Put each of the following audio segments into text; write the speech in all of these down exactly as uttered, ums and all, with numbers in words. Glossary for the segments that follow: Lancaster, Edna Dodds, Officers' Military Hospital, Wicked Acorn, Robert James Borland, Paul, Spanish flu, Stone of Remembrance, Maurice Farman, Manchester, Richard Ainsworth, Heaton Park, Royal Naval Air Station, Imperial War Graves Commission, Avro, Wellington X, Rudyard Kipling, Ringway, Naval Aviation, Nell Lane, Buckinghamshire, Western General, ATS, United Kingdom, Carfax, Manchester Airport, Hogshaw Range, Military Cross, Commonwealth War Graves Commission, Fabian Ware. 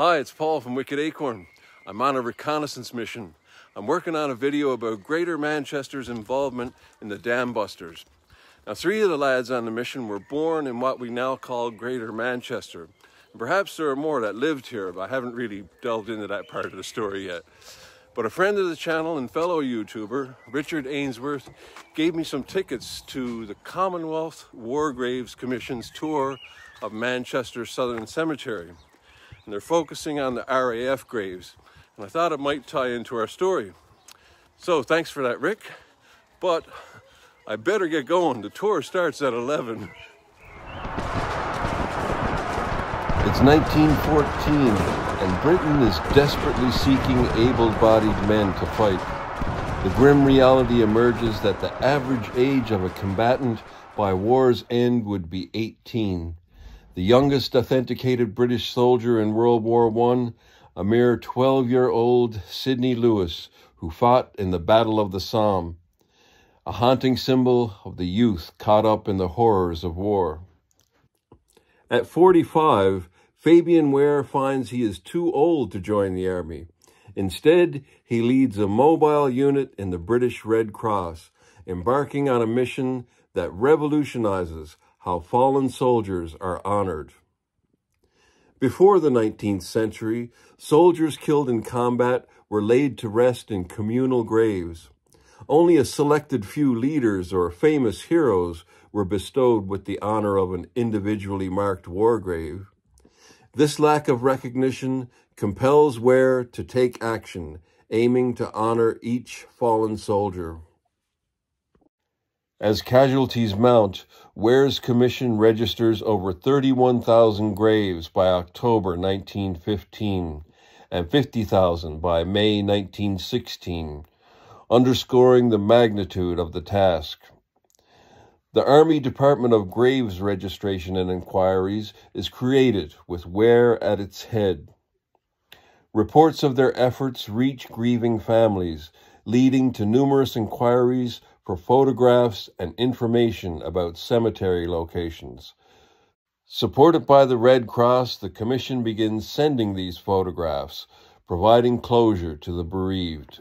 Hi, it's Paul from Wicked Acorn. I'm on a reconnaissance mission. I'm working on a video about Greater Manchester's involvement in the Dam Busters. Now, three of the lads on the mission were born in what we now call Greater Manchester. And perhaps there are more that lived here, but I haven't really delved into that part of the story yet. But a friend of the channel and fellow YouTuber, Richard Ainsworth, gave me some tickets to the Commonwealth War Graves Commission's tour of Manchester Southern Cemetery. And they're focusing on the R A F graves, and I thought it might tie into our story. So thanks for that, Rick, but I better get going. The tour starts at eleven. It's nineteen fourteen, and Britain is desperately seeking able-bodied men to fight. The grim reality emerges that the average age of a combatant by war's end would be eighteen. The youngest authenticated British soldier in World War One, a mere twelve-year-old Sidney Lewis, who fought in the Battle of the Somme, a haunting symbol of the youth caught up in the horrors of war. At forty-five, Fabian Ware finds he is too old to join the army. Instead, he leads a mobile unit in the British Red Cross, embarking on a mission that revolutionizes how fallen soldiers are honored. Before the nineteenth century, soldiers killed in combat were laid to rest in communal graves. Only a selected few leaders or famous heroes were bestowed with the honor of an individually marked war grave. This lack of recognition compels Ware to take action, aiming to honor each fallen soldier. As casualties mount, Ware's commission registers over thirty-one thousand graves by October nineteen fifteen and fifty thousand by May nineteen sixteen, underscoring the magnitude of the task. The Army Department of Graves Registration and Inquiries is created with Ware at its head. Reports of their efforts reach grieving families, leading to numerous inquiries for photographs and information about cemetery locations. Supported by the Red Cross, the Commission begins sending these photographs, providing closure to the bereaved.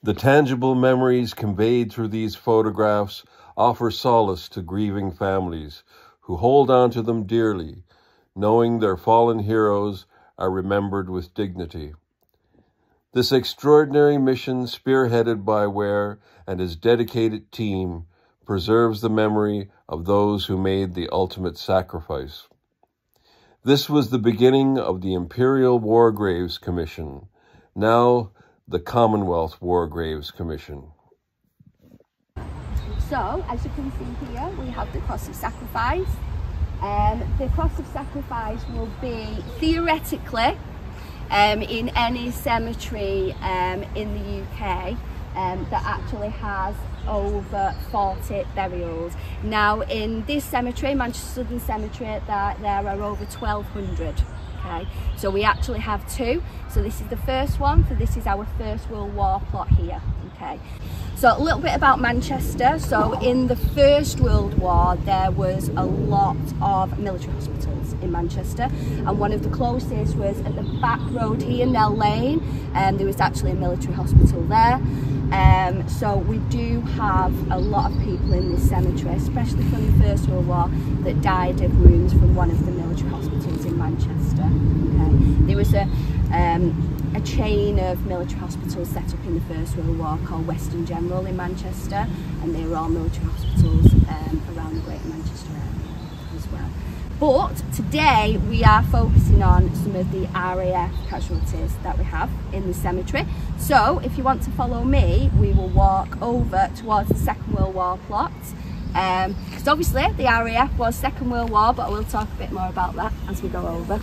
The tangible memories conveyed through these photographs offer solace to grieving families who hold on to them dearly, knowing their fallen heroes are remembered with dignity. This extraordinary mission, spearheaded by Ware and his dedicated team, preserves the memory of those who made the ultimate sacrifice. This was the beginning of the Imperial War Graves Commission, now the Commonwealth War Graves Commission. So, as you can see here, we have the Cross of Sacrifice. Um, the Cross of Sacrifice will be, theoretically, Um, in any cemetery um, in the U K um, that actually has over forty burials. Now in this cemetery, Manchester Southern Cemetery, there, there are over twelve hundred. Okay, so we actually have two. So this is the first one, so this is our First World War plot here. Okay, so a little bit about Manchester. So in the First World War, there was a lot of military hospitals in Manchester, and one of the closest was at the back road here, Nell Lane, and um, there was actually a military hospital there. Um, so we do have a lot of people in this cemetery, especially from the First World War, that died of wounds from one of the military hospitals in Manchester. Okay. There was a, um, a chain of military hospitals set up in the First World War called Western General in Manchester, and they were all military hospitals um, around the Greater Manchester area as well. But today we are focusing on some of the R A F casualties that we have in the cemetery. So if you want to follow me, we will walk over towards the Second World War plot. Um, because obviously the R A F was Second World War, but I will talk a bit more about that as we go over.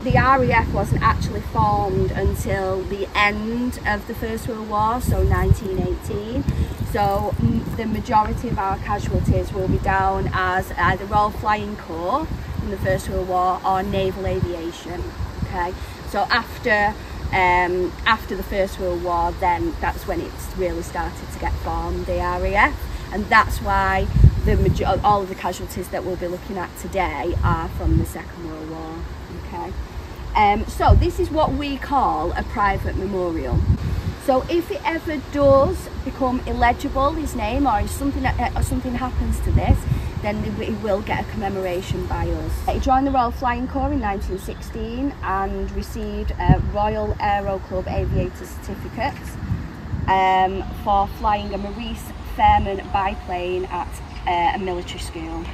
The R A F wasn't actually formed until the end of the First World War, so nineteen eighteen. So the majority of our casualties will be down as either Royal Flying Corps in the First World War or Naval Aviation. Okay, so after um, after the First World War, then that's when it's really started to get formed, the R A F, and that's why the major all of the casualties that we'll be looking at today are from the Second World War. Okay, um, so this is what we call a private memorial. So if it ever does become illegible, his name, or if something or something happens to this, then he will get a commemoration by us. He joined the Royal Flying Corps in nineteen sixteen and received a Royal Aero Club Aviator Certificate um, for flying a Maurice Farman biplane at uh, a military school.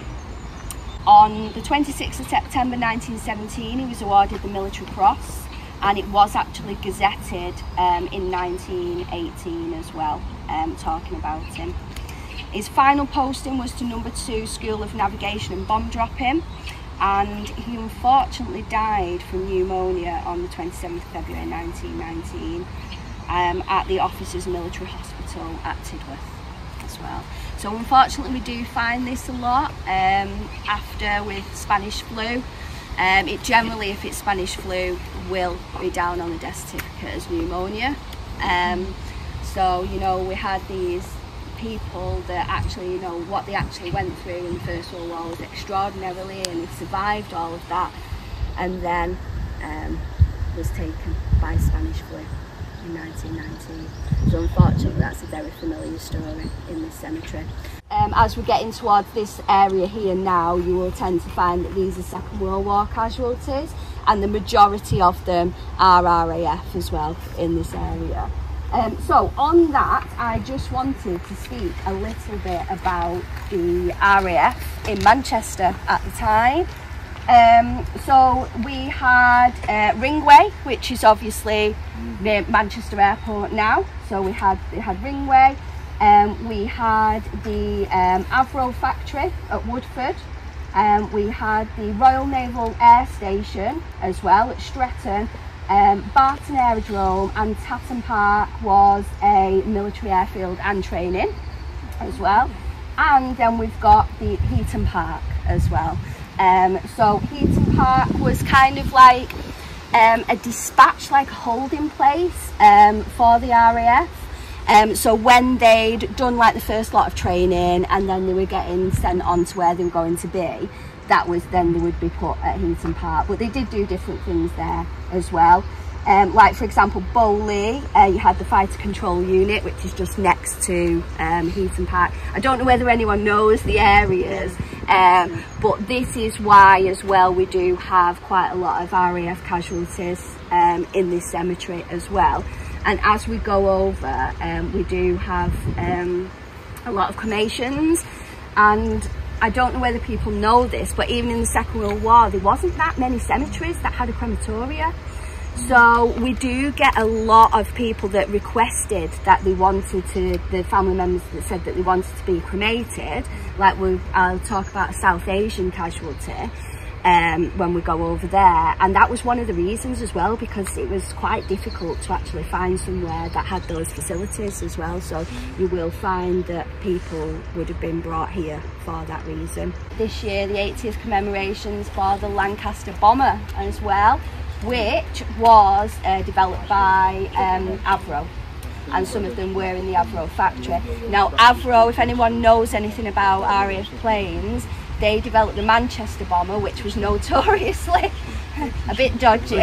On the twenty-sixth of September nineteen seventeen, he was awarded the Military Cross, and it was actually gazetted um, in nineteen eighteen as well, um, talking about him. His final posting was to number two School of Navigation and Bomb Dropping, and he unfortunately died from pneumonia on the twenty-seventh of February nineteen nineteen um, at the Officers' Military Hospital at Tidworth as well. So unfortunately we do find this a lot um, after with Spanish flu. Um, it generally, if it's Spanish flu, will be down on the death certificate as pneumonia. Um, so, you know, we had these people that actually, you know, what they actually went through in the First World War was extraordinarily, and they survived all of that, and then um, was taken by Spanish flu in nineteen nineteen. So unfortunately that's a very familiar story in this cemetery. Um, as we're getting towards this area here now, you will tend to find that these are Second World War casualties, and the majority of them are R A F as well in this area. Um, so on that, I just wanted to speak a little bit about the R A F in Manchester at the time. Um, so we had uh, Ringway, which is obviously near Manchester Airport now. So we had, we had Ringway, um, we had the um, Avro Factory at Woodford, um, we had the Royal Naval Air Station as well at Stretton. Um, Barton Aerodrome and Tatton Park was a military airfield and training as well, and then we've got the Heaton Park as well. Um, so Heaton Park was kind of like um, a dispatch, like a holding place um, for the R A F. Um, so when they'd done like the first lot of training and then they were getting sent on to where they were going to be, that was then they would be put at Heaton Park, but they did do different things there as well. Um, like for example Bowley, uh, you had the Fighter Control Unit, which is just next to um, Heaton Park. I don't know whether anyone knows the areas, um, but this is why as well we do have quite a lot of R A F casualties um, in this cemetery as well. And as we go over, um, we do have um, a lot of cremations, and I don't know whether people know this, but even in the Second World War, there wasn't that many cemeteries that had a crematoria. So we do get a lot of people that requested that they wanted to, the family members that said that they wanted to be cremated. Like we, I'll talk about a South Asian casualty um, when we go over there. And that was one of the reasons as well, because it was quite difficult to actually find somewhere that had those facilities as well. So you will find that people would have been brought here for that reason. This year, the eightieth commemorations for the Lancaster bomber as well, which was uh, developed by um, Avro, and some of them were in the Avro factory. Now Avro, if anyone knows anything about R A F planes, they developed the Manchester bomber, which was notoriously a bit dodgy,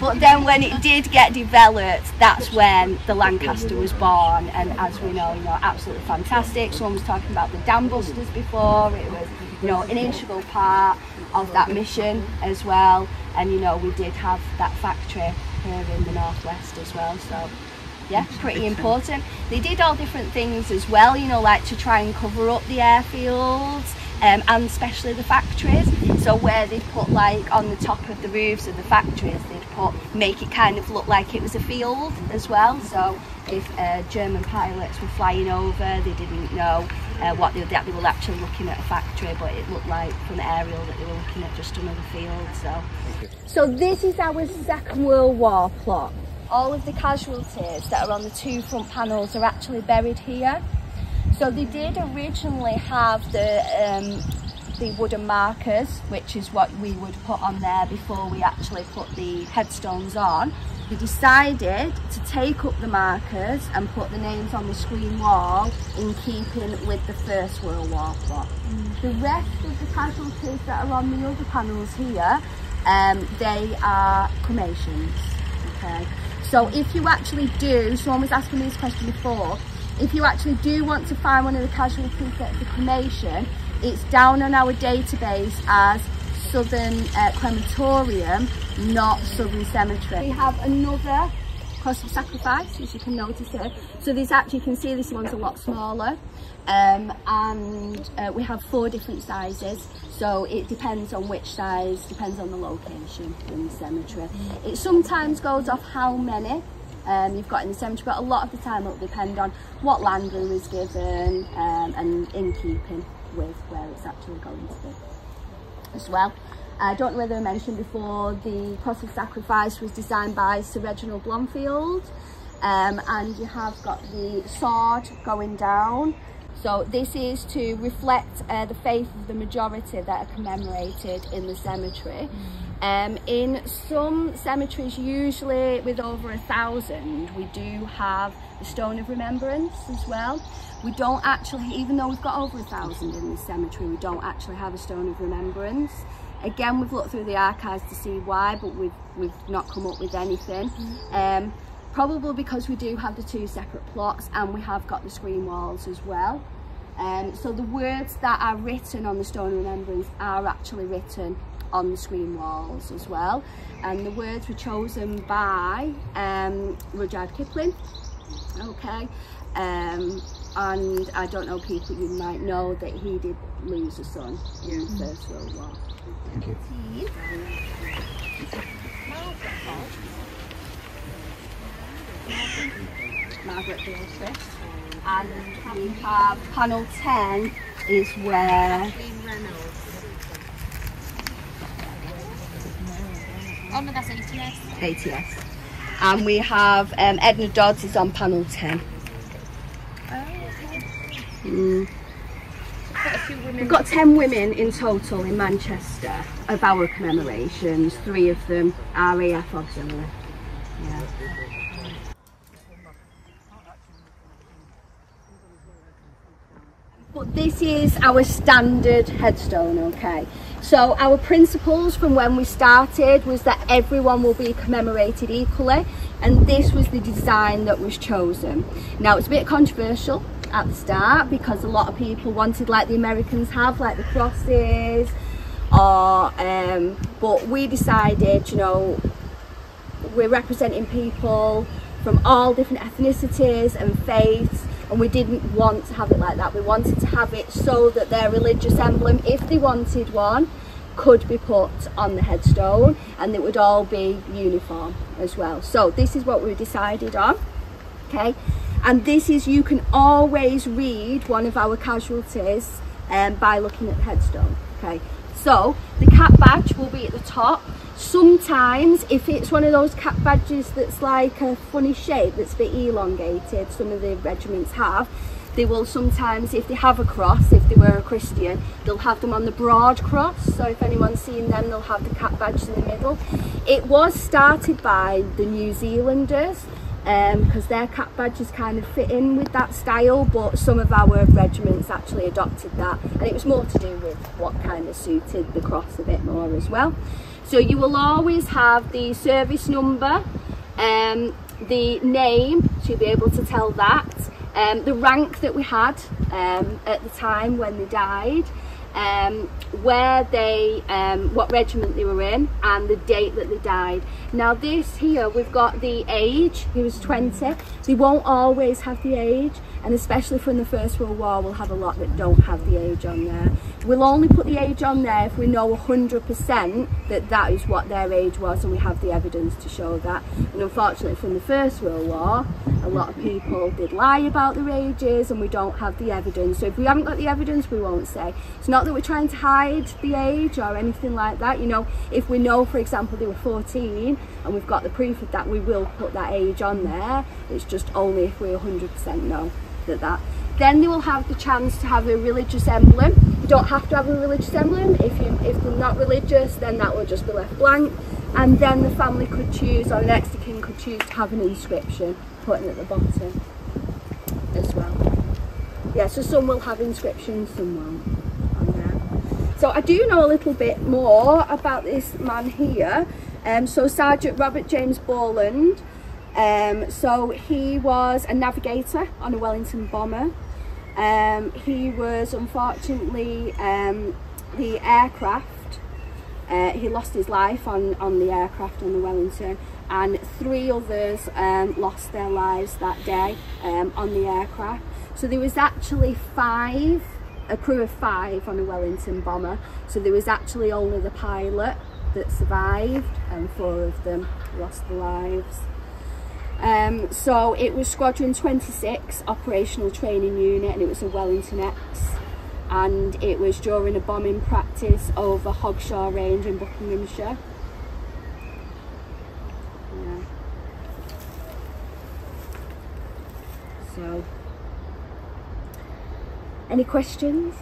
but then when it did get developed, that's when the Lancaster was born, and as we know, you know, absolutely fantastic. Someone was talking about the Dam Busters before. It was, you know, an integral part of that mission as well, and you know, we did have that factory here in the northwest as well. So yeah, pretty important. They did all different things as well, you know, like to try and cover up the airfields. Um, and especially the factories, so where they'd put like on the top of the roofs of the factories, they'd put, make it kind of look like it was a field as well. So if uh, German pilots were flying over, they didn't know uh, what they, that they were actually looking at a factory, but it looked like from the aerial that they were looking at just another field. So, so this is our Second World War plot. All of the casualties that are on the two front panels are actually buried here. So they did originally have the um, the wooden markers, which is what we would put on there before we actually put the headstones on, we decided to take up the markers and put the names on the screen wall in keeping with the First World War plot. Mm. The rest of the casualties that are on the other panels here, um, they are cremations. Okay. So if you actually do, someone was asking me this question before, if you actually do want to find one of the casualties at the cremation, it's down on our database as Southern uh, Crematorium, not Southern Cemetery. We have another cross of sacrifice, as you can notice here. So this actually, you can see this one's a lot smaller, um, and uh, we have four different sizes. So it depends on which size, depends on the location in the cemetery. It sometimes goes off how many Um, you've got in the cemetery, but a lot of the time it'll depend on what land room is given um, and in keeping with where it's actually going to be as well. I don't know whether I mentioned before, the cross of sacrifice was designed by Sir Reginald Blomfield, um, and you have got the sword going down. So this is to reflect uh, the faith of the majority that are commemorated in the cemetery. Um, in some cemeteries, usually with over a thousand, we do have the Stone of Remembrance as well. We don't actually, even though we've got over a thousand in the cemetery, we don't actually have a Stone of Remembrance. Again, we've looked through the archives to see why, but we've, we've not come up with anything. Um, probably because we do have the two separate plots and we have got the screen walls as well. Um, so the words that are written on the Stone of Remembrance are actually written on the screen walls as well, and the words were chosen by um, Rudyard Kipling, okay, um, and I don't know, people you might know that he did lose a son in the First World War. Thank you. Margaret the Oldest, and we have panel ten is where Oh no, that's A T S. A T S. And we have um, Edna Dodds is on panel ten. Oh, okay. Mm. We've got ten women in total in Manchester of our commemorations. Three of them are R A F auxiliary. Yeah. But this is our standard headstone, okay? So our principles from when we started was that everyone will be commemorated equally, and this was the design that was chosen. Now, it's a bit controversial at the start because a lot of people wanted, like the Americans have, like the crosses, or um, but we decided, you know, we're representing people from all different ethnicities and faiths, and we didn't want to have it like that. We wanted to have it so that their religious emblem, if they wanted one, could be put on the headstone, and it would all be uniform as well. So this is what we decided on, okay? And this is, you can always read one of our casualties um, by looking at the headstone, okay? So the cap badge will be at the top. Sometimes, if it's one of those cap badges that's like a funny shape, that's a bit elongated, some of the regiments have, they will sometimes, if they have a cross, if they were a Christian, they'll have them on the broad cross. So if anyone's seen them, they'll have the cap badge in the middle. It was started by the New Zealanders because um, their cap badges kind of fit in with that style, but some of our regiments actually adopted that, and it was more to do with what kind of suited the cross a bit more as well. So you will always have the service number, um, the name, to be able to tell that, um, the rank that we had um, at the time when they died, um, where they, um, what regiment they were in, and the date that they died. Now this here, we've got the age, he was twenty. They won't always have the age, and especially from the First World War, we'll have a lot that don't have the age on there. We'll only put the age on there if we know one hundred percent that that is what their age was and we have the evidence to show that. And unfortunately, from the First World War, a lot of people did lie about their ages and we don't have the evidence. So if we haven't got the evidence, we won't say. It's not that we're trying to hide the age or anything like that. You know, if we know, for example, they were fourteen and we've got the proof of that, we will put that age on there. It's just only if we're one hundred percent know that that Then they will have the chance to have a religious emblem. You don't have to have a religious emblem. If, you, if they're not religious, then that will just be left blank. And then the family could choose, or the next of kin could choose to have an inscription put in at the bottom as well. Yeah, so some will have inscriptions, some won't. So I do know a little bit more about this man here. Um, so Sergeant Robert James Borland. Um, so he was a navigator on a Wellington bomber. Um, he was unfortunately um, the aircraft. Uh, he lost his life on, on the aircraft on the Wellington, and three others um, lost their lives that day um, on the aircraft. So there was actually five. A crew of five on a Wellington bomber, so there was actually only the pilot that survived, and four of them lost their lives. Um, so it was Squadron twenty-six Operational Training Unit, and it was a Wellington X, and it was during a bombing practice over Hogshaw Range in Buckinghamshire. Yeah. So. Any questions?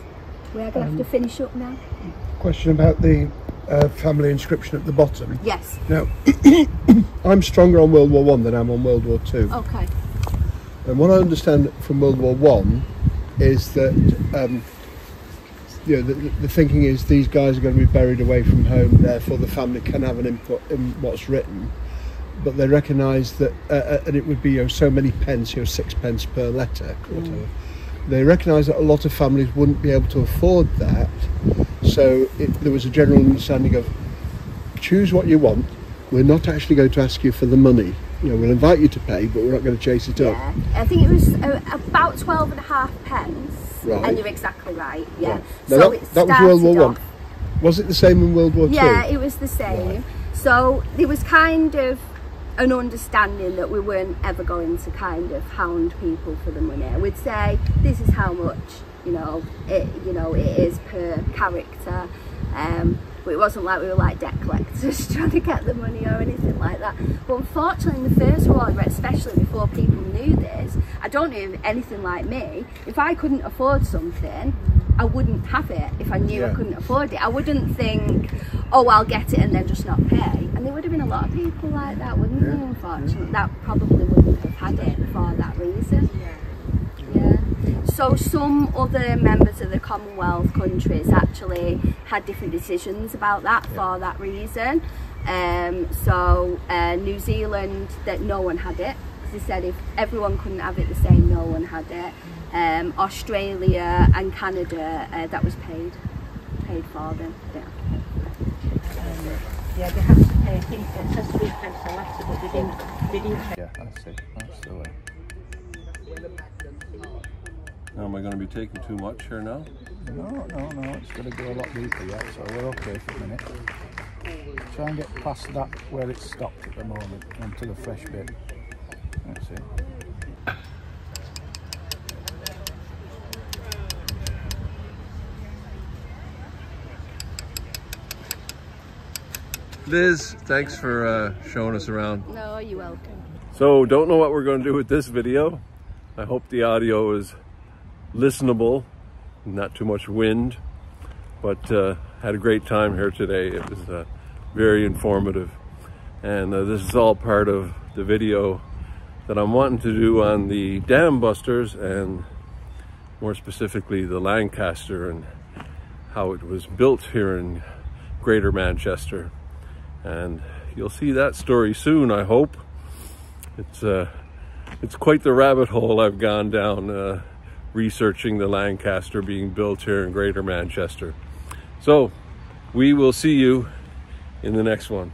We are going to um, have to finish up now. Question about the uh, family inscription at the bottom. Yes. Now, I'm stronger on World War One than I'm on World War Two. Okay. And what I understand from World War One is that um, you know, the, the thinking is these guys are going to be buried away from home, therefore the family can have an input in what's written. But they recognise that, uh, and it would be, you know, so many pence, you know, sixpence per letter, or whatever. Mm. They recognised that a lot of families wouldn't be able to afford that, so it, there was a general understanding of choose what you want. We're not actually going to ask you for the money. You know, we'll invite you to pay, but we're not going to chase it yeah. up. I think it was uh, about twelve and a half pence. Right. And you're exactly right. Yeah. Right. So that, that was World War One. Was it the same in World War Two? Yeah, it was the same. Right. So there was kind of an understanding that we weren't ever going to kind of hound people for the money. We'd say this is how much, you know, it you know it is per character. Um, but it wasn't like we were like debt collectors trying to get the money or anything like that. But unfortunately, in the First World War, especially before people knew this, I don't know if anything like me. If I couldn't afford something, I wouldn't have it. If I knew yeah. I couldn't afford it, I wouldn't think, oh, I'll get it and then just not pay. And there would have been a lot of people like that, wouldn't yeah. there, unfortunately? That probably wouldn't have had it for that reason. Yeah. yeah. So some other members of the Commonwealth countries actually had different decisions about that yeah. for that reason. Um, so uh, New Zealand, that no one had it. They said if everyone couldn't have it the same, no one had it. Um, Australia and Canada, uh, that was paid, paid for them. Yeah. Um, yeah, they have to pay, I think, it says three pence a letter, but they didn't, they didn't pay. Yeah, I see, that's silly. Now, am I going to be taking too much here now? No, no, no, it's going to go a lot deeper yet, so we're okay for a minute. Try and get past that where it's stopped at the moment, onto the fresh bit. That's it. Liz, thanks for uh, showing us around. No, you're welcome. So, don't know what we're going to do with this video. I hope the audio is listenable, not too much wind, but uh, had a great time here today. It was uh, very informative. And uh, this is all part of the video that I'm wanting to do on the Dam Busters, and more specifically the Lancaster, and how it was built here in Greater Manchester. And you'll see that story soon, I hope. It's uh, it's quite the rabbit hole I've gone down uh, researching the Lancaster being built here in Greater Manchester. So we will see you in the next one.